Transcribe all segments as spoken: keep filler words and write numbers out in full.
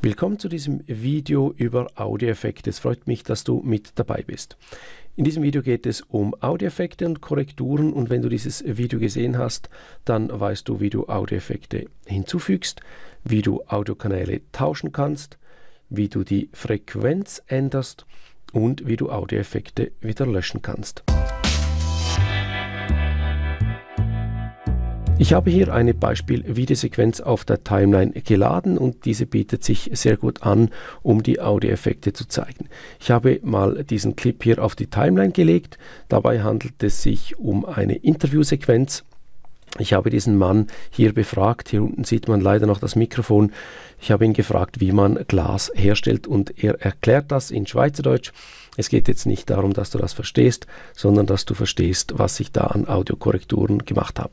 Willkommen zu diesem Video über Audioeffekte. Es freut mich, dass du mit dabei bist. In diesem Video geht es um Audioeffekte und Korrekturen, und wenn du dieses Video gesehen hast, dann weißt du, wie du Audioeffekte hinzufügst, wie du Audiokanäle tauschen kannst, wie du die Frequenz änderst und wie du Audioeffekte wieder löschen kannst. Ich habe hier eine Beispiel-Videosequenz auf der Timeline geladen, und diese bietet sich sehr gut an, um die Audioeffekte zu zeigen. Ich habe mal diesen Clip hier auf die Timeline gelegt. Dabei handelt es sich um eine Interviewsequenz. Ich habe diesen Mann hier befragt. Hier unten sieht man leider noch das Mikrofon. Ich habe ihn gefragt, wie man Glas herstellt, und er erklärt das in Schweizerdeutsch. Es geht jetzt nicht darum, dass du das verstehst, sondern dass du verstehst, was ich da an Audiokorrekturen gemacht habe.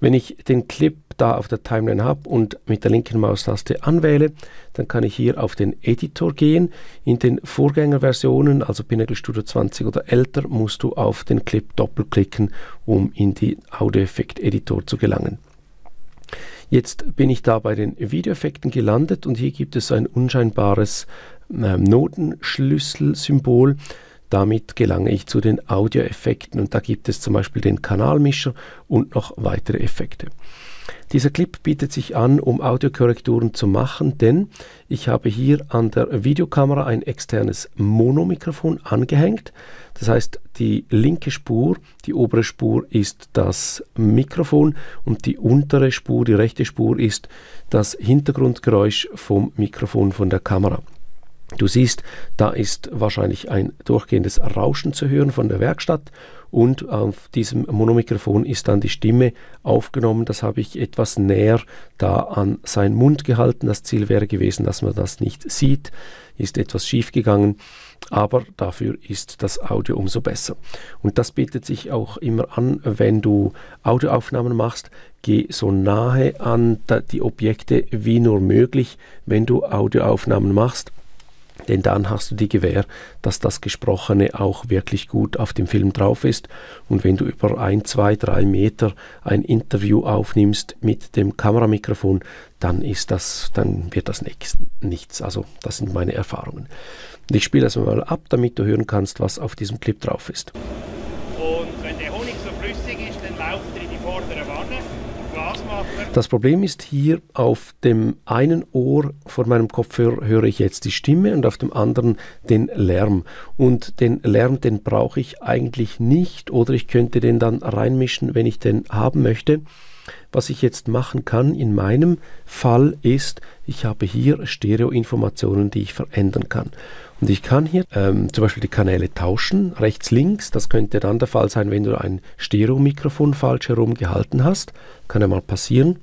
Wenn ich den Clip da auf der Timeline habe und mit der linken Maustaste anwähle, dann kann ich hier auf den Editor gehen. In den Vorgängerversionen, also Pinnacle Studio zwanzig oder älter, musst du auf den Clip doppelklicken, um in den Audioeffekt-Editor zu gelangen. Jetzt bin ich da bei den Videoeffekten gelandet, und hier gibt es ein unscheinbares äh, Notenschlüsselsymbol. Damit gelange ich zu den Audioeffekten, und da gibt es zum Beispiel den Kanalmischer und noch weitere Effekte. Dieser Clip bietet sich an, um Audiokorrekturen zu machen, denn ich habe hier an der Videokamera ein externes Monomikrofon angehängt. Das heißt, die linke Spur, die obere Spur ist das Mikrofon, und die untere Spur, die rechte Spur, ist das Hintergrundgeräusch vom Mikrofon von der Kamera. Du siehst, da ist wahrscheinlich ein durchgehendes Rauschen zu hören von der Werkstatt, und auf diesem Monomikrofon ist dann die Stimme aufgenommen. Das habe ich etwas näher da an seinen Mund gehalten. Das Ziel wäre gewesen, dass man das nicht sieht. Ist etwas schief gegangen, aber dafür ist das Audio umso besser. Und das bietet sich auch immer an, wenn du Audioaufnahmen machst. Geh so nahe an die Objekte wie nur möglich, wenn du Audioaufnahmen machst. Denn dann hast du die Gewähr, dass das Gesprochene auch wirklich gut auf dem Film drauf ist. Und wenn du über ein, zwei, drei Meter ein Interview aufnimmst mit dem Kameramikrofon, dann ist das, dann wird das nichts. Also das sind meine Erfahrungen. Und ich spiele das mal ab, damit du hören kannst, was auf diesem Clip drauf ist. Und wenn der Honig so flüssig ist, dann lauft er in die vordere Wanne. Das Problem ist hier, auf dem einen Ohr vor meinem Kopfhörer höre ich jetzt die Stimme und auf dem anderen den Lärm. Und den Lärm, den brauche ich eigentlich nicht, oder ich könnte den dann reinmischen, wenn ich den haben möchte. Was ich jetzt machen kann in meinem Fall ist, ich habe hier Stereoinformationen, die ich verändern kann. Und ich kann hier ähm, zum Beispiel die Kanäle tauschen, rechts, links. Das könnte dann der Fall sein, wenn du ein Stereo-Mikrofon falsch herum gehalten hast. Kann ja mal passieren.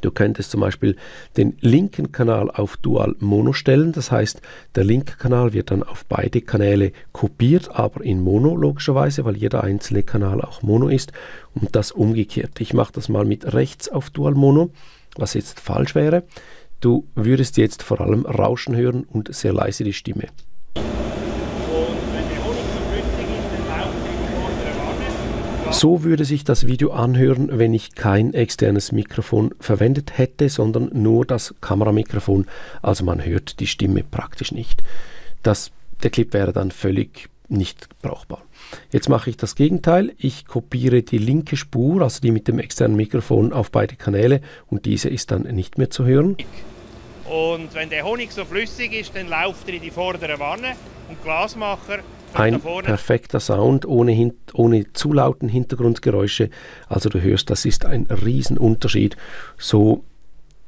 Du könntest zum Beispiel den linken Kanal auf Dual Mono stellen. Das heißt, der linke Kanal wird dann auf beide Kanäle kopiert, aber in Mono logischerweise, weil jeder einzelne Kanal auch Mono ist. Und das umgekehrt. Ich mache das mal mit rechts auf Dual Mono, was jetzt falsch wäre. Du würdest jetzt vor allem Rauschen hören und sehr leise die Stimme. So würde sich das Video anhören, wenn ich kein externes Mikrofon verwendet hätte, sondern nur das Kameramikrofon. Also man hört die Stimme praktisch nicht. Das, der Clip wäre dann völlig nicht brauchbar. Jetzt mache ich das Gegenteil. Ich kopiere die linke Spur, also die mit dem externen Mikrofon, auf beide Kanäle, und diese ist dann nicht mehr zu hören. Und wenn der Honig so flüssig ist, dann läuft er in die vordere Wanne, und Glasmacher. Ein perfekter Sound ohne, ohne zu lauten Hintergrundgeräusche. Also du hörst, das ist ein Riesenunterschied. So,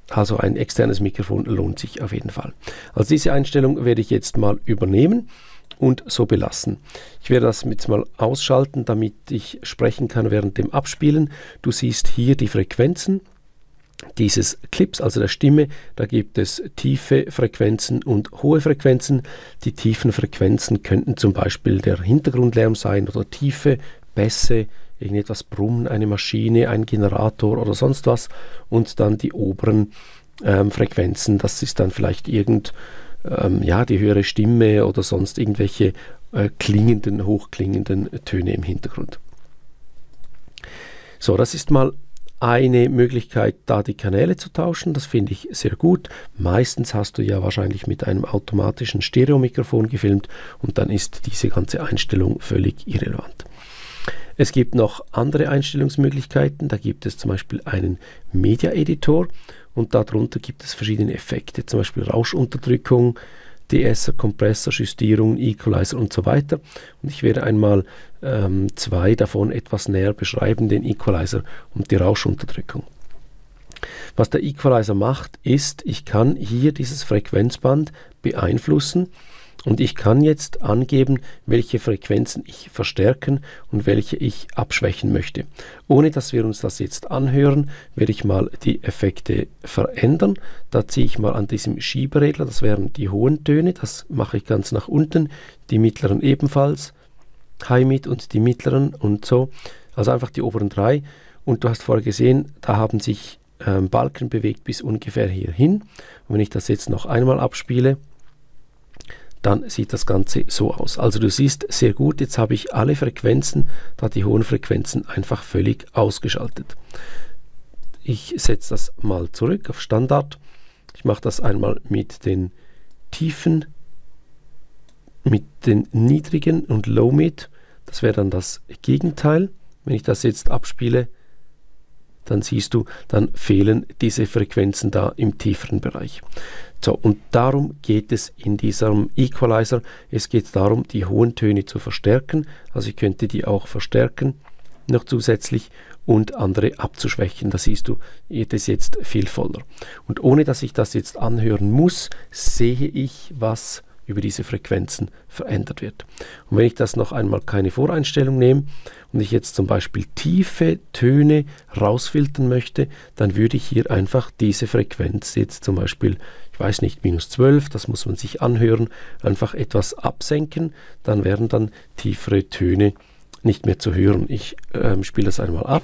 also ein externes Mikrofon lohnt sich auf jeden Fall. Also diese Einstellung werde ich jetzt mal übernehmen und so belassen. Ich werde das jetzt mal ausschalten, damit ich sprechen kann während dem Abspielen. Du siehst hier die Frequenzen dieses Clips, also der Stimme. Da gibt es tiefe Frequenzen und hohe Frequenzen. Die tiefen Frequenzen könnten zum Beispiel der Hintergrundlärm sein oder tiefe Bässe, irgendetwas Brummen, eine Maschine, ein Generator oder sonst was. Und dann die oberen ähm, Frequenzen, das ist dann vielleicht irgend, ähm, ja, die höhere Stimme oder sonst irgendwelche äh, klingenden, hochklingenden Töne im Hintergrund. So, das ist mal eine Möglichkeit, da die Kanäle zu tauschen. Das finde ich sehr gut. Meistens hast du ja wahrscheinlich mit einem automatischen Stereomikrofon gefilmt und dann ist diese ganze Einstellung völlig irrelevant. Es gibt noch andere Einstellungsmöglichkeiten. Da gibt es zum Beispiel einen Media-Editor und darunter gibt es verschiedene Effekte, zum Beispiel Rauschunterdrückung, De-esser, Kompressor, Justierung, Equalizer und so weiter. Und ich werde einmal ähm, zwei davon etwas näher beschreiben, den Equalizer und die Rauschunterdrückung. Was der Equalizer macht, ist, ich kann hier dieses Frequenzband beeinflussen und ich kann jetzt angeben, welche Frequenzen ich verstärken und welche ich abschwächen möchte. Ohne dass wir uns das jetzt anhören, werde ich mal die Effekte verändern. Da ziehe ich mal an diesem Schieberegler, das wären die hohen Töne, das mache ich ganz nach unten, die mittleren ebenfalls, High Mid und die mittleren und so. Also einfach die oberen drei. Und du hast vorher gesehen, da haben sich äh, Balken bewegt bis ungefähr hierhin. Und wenn ich das jetzt noch einmal abspiele, dann sieht das Ganze so aus. Also du siehst sehr gut, jetzt habe ich alle Frequenzen, da die hohen Frequenzen einfach völlig ausgeschaltet. Ich setze das mal zurück auf Standard. Ich mache das einmal mit den Tiefen, mit den Niedrigen und Low Mid. Das wäre dann das Gegenteil. Wenn ich das jetzt abspiele, dann siehst du, dann fehlen diese Frequenzen da im tieferen Bereich. So, und darum geht es in diesem Equalizer. Es geht darum, die hohen Töne zu verstärken. Also ich könnte die auch verstärken, noch zusätzlich, und andere abzuschwächen. Da siehst du, geht es jetzt viel voller. Und ohne, dass ich das jetzt anhören muss, sehe ich, was über diese Frequenzen verändert wird. Und wenn ich das noch einmal keine Voreinstellung nehme und ich jetzt zum Beispiel tiefe Töne rausfiltern möchte, dann würde ich hier einfach diese Frequenz jetzt zum Beispiel, ich weiß nicht, minus zwölf, das muss man sich anhören, einfach etwas absenken, dann wären dann tiefere Töne nicht mehr zu hören. Ich äh, spiele das einmal ab.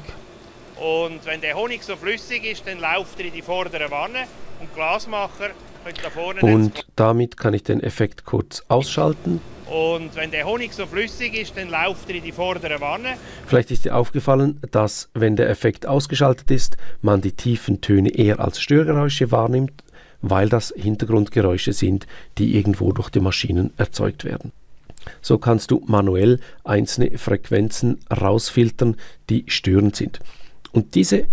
Und wenn der Honig so flüssig ist, dann läuft er in die vordere Wanne und Glasmacher da vorne. Und damit kann ich den Effekt kurz ausschalten. Und wenn der Honig so flüssig ist, dann läuft er in die vordere Wanne. Vielleicht ist dir aufgefallen, dass, wenn der Effekt ausgeschaltet ist, man die tiefen Töne eher als Störgeräusche wahrnimmt, weil das Hintergrundgeräusche sind, die irgendwo durch die Maschinen erzeugt werden. So kannst du manuell einzelne Frequenzen rausfiltern, die störend sind. Und diese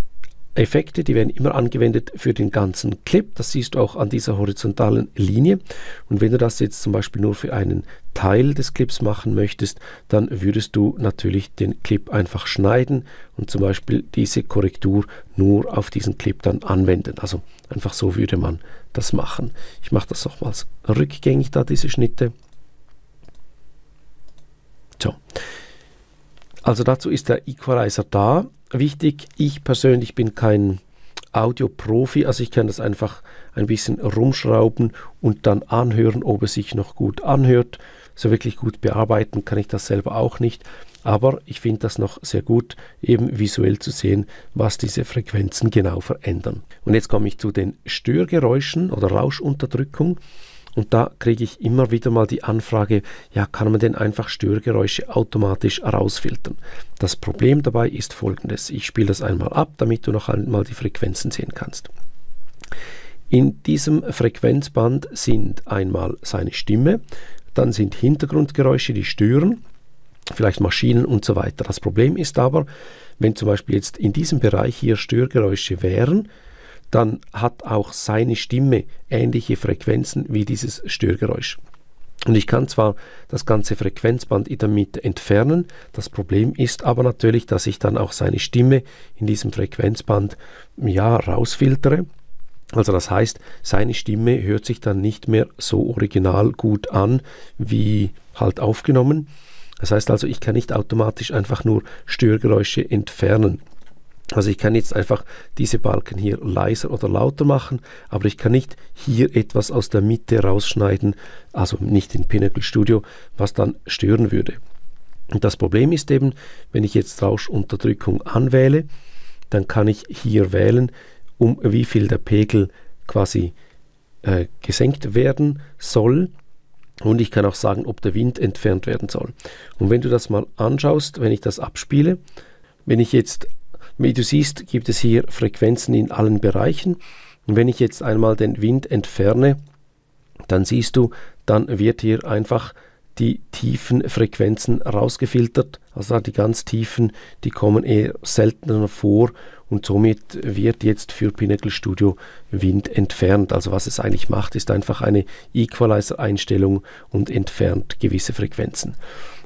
Effekte, die werden immer angewendet für den ganzen Clip. Das siehst du auch an dieser horizontalen Linie. Und wenn du das jetzt zum Beispiel nur für einen Teil des Clips machen möchtest, dann würdest du natürlich den Clip einfach schneiden und zum Beispiel diese Korrektur nur auf diesen Clip dann anwenden. Also einfach so würde man das machen. Ich mache das nochmals rückgängig, da diese Schnitte. So. Also dazu ist der Equalizer da. Wichtig, ich persönlich bin kein Audio-Profi, also ich kann das einfach ein bisschen rumschrauben und dann anhören, ob es sich noch gut anhört. So wirklich gut bearbeiten kann ich das selber auch nicht, aber ich finde das noch sehr gut, eben visuell zu sehen, was diese Frequenzen genau verändern. Und jetzt komme ich zu den Störgeräuschen oder Rauschunterdrückung. Und da kriege ich immer wieder mal die Anfrage, ja, kann man denn einfach Störgeräusche automatisch rausfiltern? Das Problem dabei ist folgendes. Ich spiele das einmal ab, damit du noch einmal die Frequenzen sehen kannst. In diesem Frequenzband sind einmal seine Stimme, dann sind Hintergrundgeräusche, die stören, vielleicht Maschinen und so weiter. Das Problem ist aber, wenn zum Beispiel jetzt in diesem Bereich hier Störgeräusche wären, dann hat auch seine Stimme ähnliche Frequenzen wie dieses Störgeräusch. Und ich kann zwar das ganze Frequenzband in der Mitte entfernen, das Problem ist aber natürlich, dass ich dann auch seine Stimme in diesem Frequenzband ja rausfiltere. Also das heißt, seine Stimme hört sich dann nicht mehr so original gut an, wie halt aufgenommen. Das heißt also, ich kann nicht automatisch einfach nur Störgeräusche entfernen. Also ich kann jetzt einfach diese Balken hier leiser oder lauter machen, aber ich kann nicht hier etwas aus der Mitte rausschneiden, also nicht in Pinnacle Studio, was dann stören würde. Und das Problem ist eben, wenn ich jetzt Rauschunterdrückung anwähle, dann kann ich hier wählen, um wie viel der Pegel quasi äh, gesenkt werden soll. Und ich kann auch sagen, ob der Wind entfernt werden soll. Und wenn du das mal anschaust, wenn ich das abspiele, wenn ich jetzt Wie du siehst, gibt es hier Frequenzen in allen Bereichen. Und wenn ich jetzt einmal den Wind entferne, dann siehst du, dann wird hier einfach die tiefen Frequenzen rausgefiltert. Also die ganz tiefen, die kommen eher seltener vor und somit wird jetzt für Pinnacle Studio Wind entfernt. Also was es eigentlich macht, ist einfach eine Equalizer-Einstellung und entfernt gewisse Frequenzen.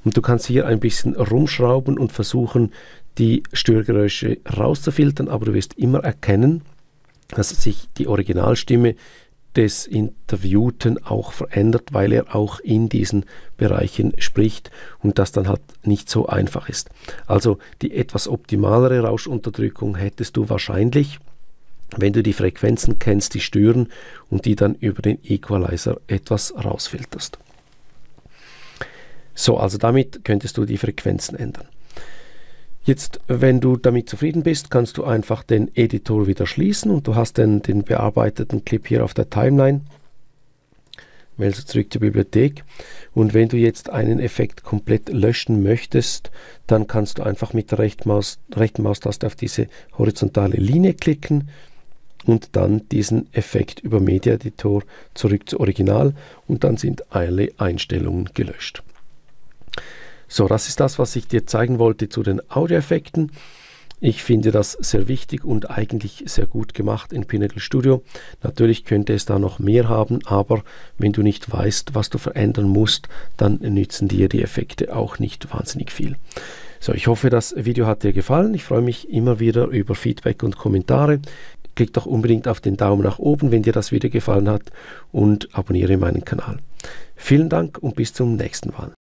Und du kannst hier ein bisschen rumschrauben und versuchen, die Störgeräusche rauszufiltern, aber du wirst immer erkennen, dass sich die Originalstimme des Interviewten auch verändert, weil er auch in diesen Bereichen spricht und das dann halt nicht so einfach ist. Also die etwas optimalere Rauschunterdrückung hättest du wahrscheinlich, wenn du die Frequenzen kennst, die stören und die dann über den Equalizer etwas rausfilterst. So, also damit könntest du die Frequenzen ändern. Jetzt, wenn du damit zufrieden bist, kannst du einfach den Editor wieder schließen und du hast den, den bearbeiteten Clip hier auf der Timeline. Meldest zurück zur Bibliothek und wenn du jetzt einen Effekt komplett löschen möchtest, dann kannst du einfach mit der rechten Maus, rechten Maustaste auf diese horizontale Linie klicken und dann diesen Effekt über Media Editor zurück zu Original und dann sind alle Einstellungen gelöscht. So, das ist das, was ich dir zeigen wollte zu den Audioeffekten. Ich finde das sehr wichtig und eigentlich sehr gut gemacht in Pinnacle Studio. Natürlich könnte es da noch mehr haben, aber wenn du nicht weißt, was du verändern musst, dann nützen dir die Effekte auch nicht wahnsinnig viel. So, ich hoffe, das Video hat dir gefallen. Ich freue mich immer wieder über Feedback und Kommentare. Klick doch unbedingt auf den Daumen nach oben, wenn dir das Video gefallen hat und abonniere meinen Kanal. Vielen Dank und bis zum nächsten Mal.